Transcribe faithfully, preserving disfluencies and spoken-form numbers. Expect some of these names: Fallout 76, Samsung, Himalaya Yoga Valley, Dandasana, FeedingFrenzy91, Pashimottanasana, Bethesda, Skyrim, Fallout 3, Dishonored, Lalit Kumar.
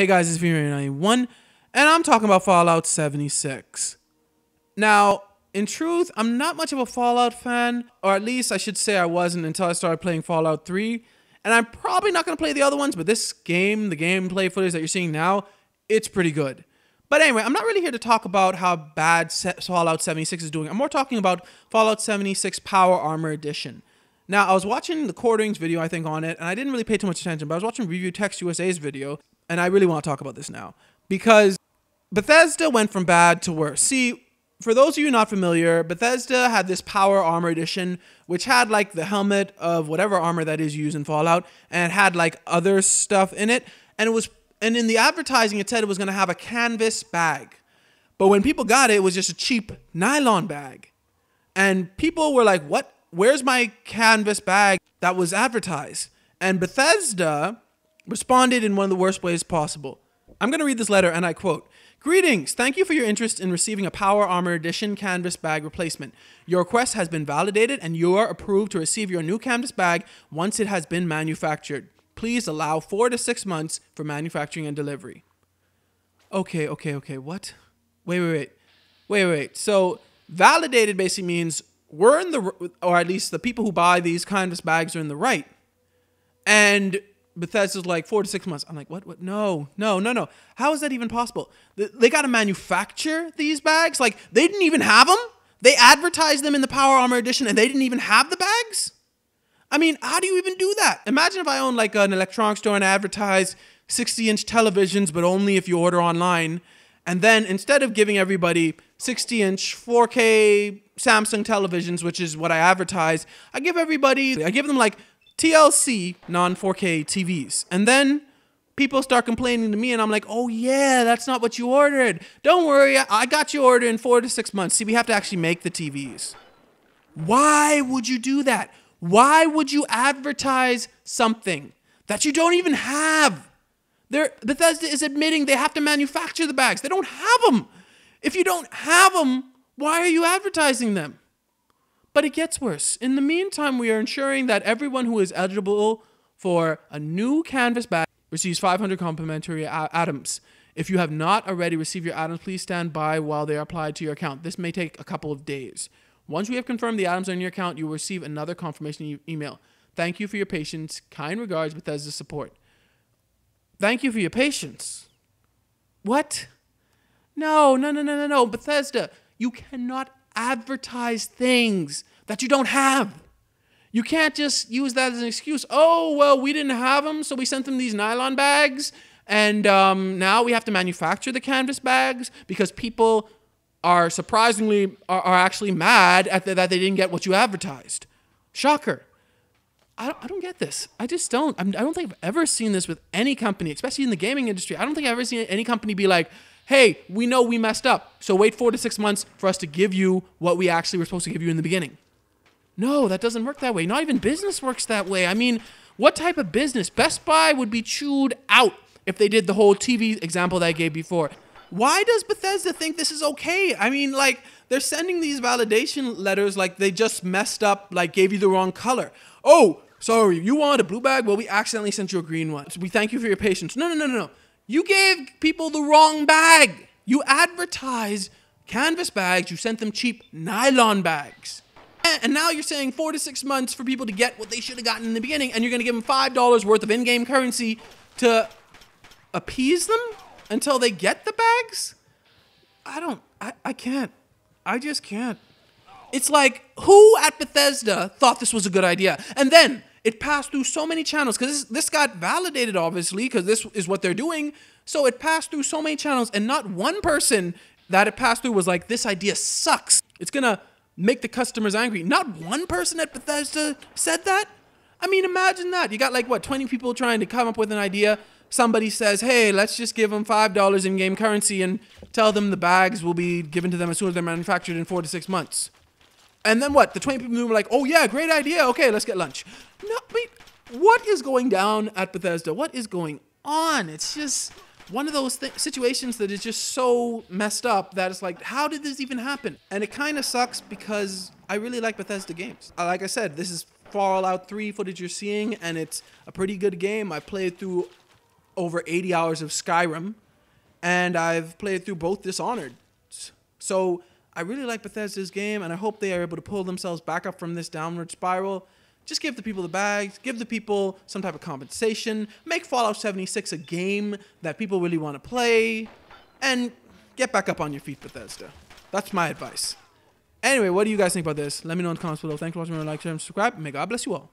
Hey guys, it's FeedingFrenzy ninety-one, and I'm talking about Fallout seventy-six. Now, in truth, I'm not much of a Fallout fan, or at least I should say I wasn't until I started playing Fallout three, and I'm probably not going to play the other ones, but this game, the gameplay footage that you're seeing now, it's pretty good. But anyway, I'm not really here to talk about how bad Fallout seventy-six is doing. I'm more talking about Fallout seventy-six Power Armor Edition. Now, I was watching The Quartering's video, I think, on it, and I didn't really pay too much attention, but I was watching Review Text U S A's video, and I really want to talk about this now, because Bethesda went from bad to worse. See, for those of you not familiar, Bethesda had this Power Armor Edition, which had, like, the helmet of whatever armor that is used in Fallout, and it had, like, other stuff in it, and it was And in the advertising, it said it was going to have a canvas bag. But when people got it, it was just a cheap nylon bag. And people were like, what? Where's my canvas bag that was advertised? And Bethesda responded in one of the worst ways possible. I'm going to read this letter, and I quote, "Greetings! Thank you for your interest in receiving a Power Armor Edition canvas bag replacement. Your request has been validated, and you are approved to receive your new canvas bag once it has been manufactured. Please allow four to six months for manufacturing and delivery." Okay, okay, okay, what? Wait, wait, wait, wait, wait. So validated basically means we're in the, or at least the people who buy these canvas bags are in the right. And Bethesda's like four to six months. I'm like, what, what? No, no, no, no. How is that even possible? They got to manufacture these bags? Like, they didn't even have them? They advertised them in the Power Armor Edition and they didn't even have the bags? I mean, how do you even do that? Imagine if I owned like an electronics store and I advertised sixty inch televisions, but only if you order online. And then instead of giving everybody sixty inch four K Samsung televisions, which is what I advertise, I give everybody, I give them like T L C non four K T Vs. And then people start complaining to me and I'm like, oh yeah, that's not what you ordered. Don't worry, I got your order in four to six months. See, we have to actually make the T Vs. Why would you do that? Why would you advertise something that you don't even have? They're, Bethesda is admitting they have to manufacture the bags. They don't have them. If you don't have them, why are you advertising them? But it gets worse. In the meantime, we are ensuring that everyone who is eligible for a new canvas bag receives five hundred complimentary items. If you have not already received your items, please stand by while they are applied to your account. This may take a couple of days. Once we have confirmed the items on your account, you will receive another confirmation e email. Thank you for your patience. Kind regards, Bethesda support. Thank you for your patience. What? No, no, no, no, no, no. Bethesda, you cannot advertise things that you don't have. You can't just use that as an excuse. Oh, well, we didn't have them, so we sent them these nylon bags, and um, now we have to manufacture the canvas bags because people are surprisingly, are, are actually mad at the, that they didn't get what you advertised. Shocker. I don't, I don't get this. I just don't. I'm, I don't think I've ever seen this with any company, especially in the gaming industry. I don't think I've ever seen any company be like, hey, we know we messed up, so wait four to six months for us to give you what we actually were supposed to give you in the beginning. No, that doesn't work that way. Not even business works that way. I mean, what type of business? Best Buy would be chewed out if they did the whole T V example that I gave before. Why does Bethesda think this is okay? I mean, like, they're sending these validation letters like they just messed up, like gave you the wrong color. Oh, sorry, you want a blue bag? Well, we accidentally sent you a green one. We thank you for your patience. No, no, no, no, no. You gave people the wrong bag. You advertised canvas bags. You sent them cheap nylon bags. And now you're saying four to six months for people to get what they should have gotten in the beginning, and you're going to give them five dollars worth of in-game currency to appease them? Until they get the bags? I don't, I, I can't. I just can't. It's like, who at Bethesda thought this was a good idea? And then it passed through so many channels, because this, this got validated, obviously, because this is what they're doing. So it passed through so many channels, and not one person that it passed through was like, this idea sucks. It's gonna make the customers angry. Not one person at Bethesda said that? I mean, imagine that. You got like, what, twenty people trying to come up with an idea. Somebody says, hey, let's just give them five dollars in game currency and tell them the bags will be given to them as soon as they're manufactured in four to six months. And then what? The twenty people were like, oh yeah, great idea. Okay, let's get lunch. No, wait, what is going down at Bethesda? What is going on? It's just one of those th situations that is just so messed up that it's like, how did this even happen? And it kind of sucks because I really like Bethesda games. Like I said, this is Fallout three footage you're seeing, and it's a pretty good game. I played through over eighty hours of Skyrim, and I've played through both Dishonored. So I really like Bethesda's game, and I hope they are able to pull themselves back up from this downward spiral. Just give the people the bags, give the people some type of compensation, make Fallout seventy-six a game that people really want to play, and get back up on your feet, Bethesda. That's my advice. Anyway, what do you guys think about this? Let me know in the comments below. Thanks for watching. Remember to like, share, and subscribe. May God bless you all.